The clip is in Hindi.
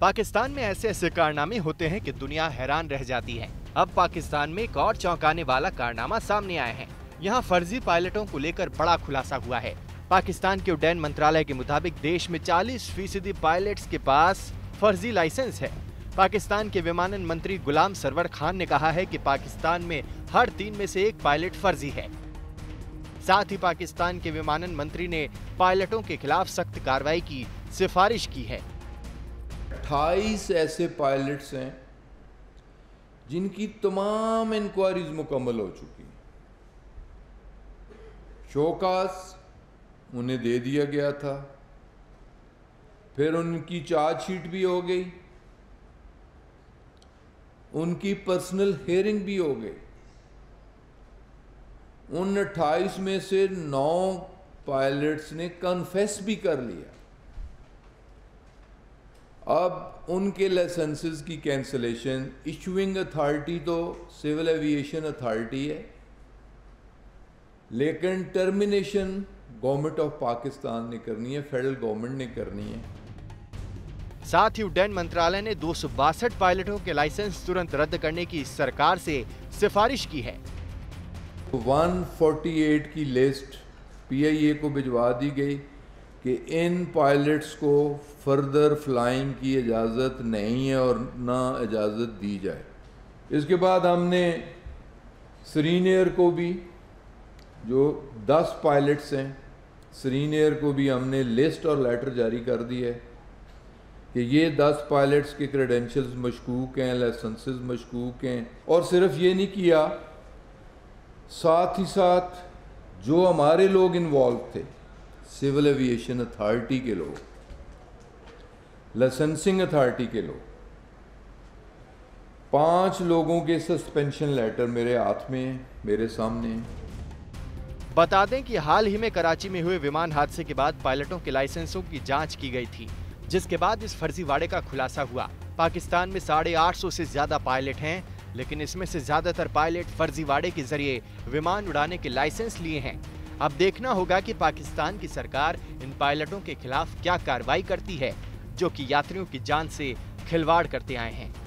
पाकिस्तान में ऐसे ऐसे कारनामे होते हैं कि दुनिया हैरान रह जाती है। अब पाकिस्तान में एक और चौंकाने वाला कारनामा सामने आया है। यहाँ फर्जी पायलटों को लेकर बड़ा खुलासा हुआ है। पाकिस्तान के उड्डयन मंत्रालय के मुताबिक देश में 40% पायलट्स के पास फर्जी लाइसेंस है। पाकिस्तान के विमानन मंत्री गुलाम सरवर खान ने कहा है कि पाकिस्तान में हर 3 में से 1 पायलट फर्जी है। साथ ही पाकिस्तान के विमानन मंत्री ने पायलटों के खिलाफ सख्त कार्रवाई की सिफारिश की है। 28 ऐसे पायलट्स हैं जिनकी तमाम इंक्वायरीज मुकम्मल हो चुकी है। शोकास उन्हें दे दिया गया था, फिर उनकी चार्जशीट भी हो गई, उनकी पर्सनल हियरिंग भी हो गई। उन 28 में से 9 पायलट्स ने कन्फेस भी कर लिया। अब उनके लाइसेंसेस की कैंसिलेशन, इशूइंग अथॉरिटी तो सिविल एविएशन अथॉरिटी है, लेकिन टर्मिनेशन गवर्नमेंट ऑफ पाकिस्तान ने करनी है, फेडरल गवर्नमेंट ने करनी है। साथ ही उड्डयन मंत्रालय ने 262 पायलटों के लाइसेंस तुरंत रद्द करने की सरकार से सिफारिश की है। 148 की लिस्ट PIA को भिजवा दी गई कि इन पायलट्स को फर्दर फ्लाइंग की इजाज़त नहीं है और ना इजाज़त दी जाए। इसके बाद हमने सरीन एयर को भी, जो 10 पायलट्स हैं, सरीन एयर को भी हमने लिस्ट और लेटर जारी कर दी है कि ये 10 पायलट्स के क्रेडेंशियल्स मशकूक हैं, लाइसेंसेस मशकूक हैं। और सिर्फ ये नहीं किया, साथ ही साथ जो हमारे लोग इन्वॉल्व थे, सिविल एविएशन अथॉरिटी के लोग, लाइसेंसिंग अथॉरिटी के लोग, 5 लोगों के सस्पेंशन लेटर मेरे हाथ में हैं, मेरे सामने हैं। बता दें कि हाल ही में कराची में हुए विमान हादसे के बाद पायलटों के लाइसेंसों की जांच की गई थी, जिसके बाद इस फर्जीवाड़े का खुलासा हुआ। पाकिस्तान में 850 से ज्यादा पायलट हैं, लेकिन इसमें से ज्यादातर पायलट फर्जीवाड़े के जरिए विमान उड़ाने के लाइसेंस लिए हैं। अब देखना होगा कि पाकिस्तान की सरकार इन पायलटों के खिलाफ क्या कार्रवाई करती है, जो कि यात्रियों की जान से खिलवाड़ करते आए हैं।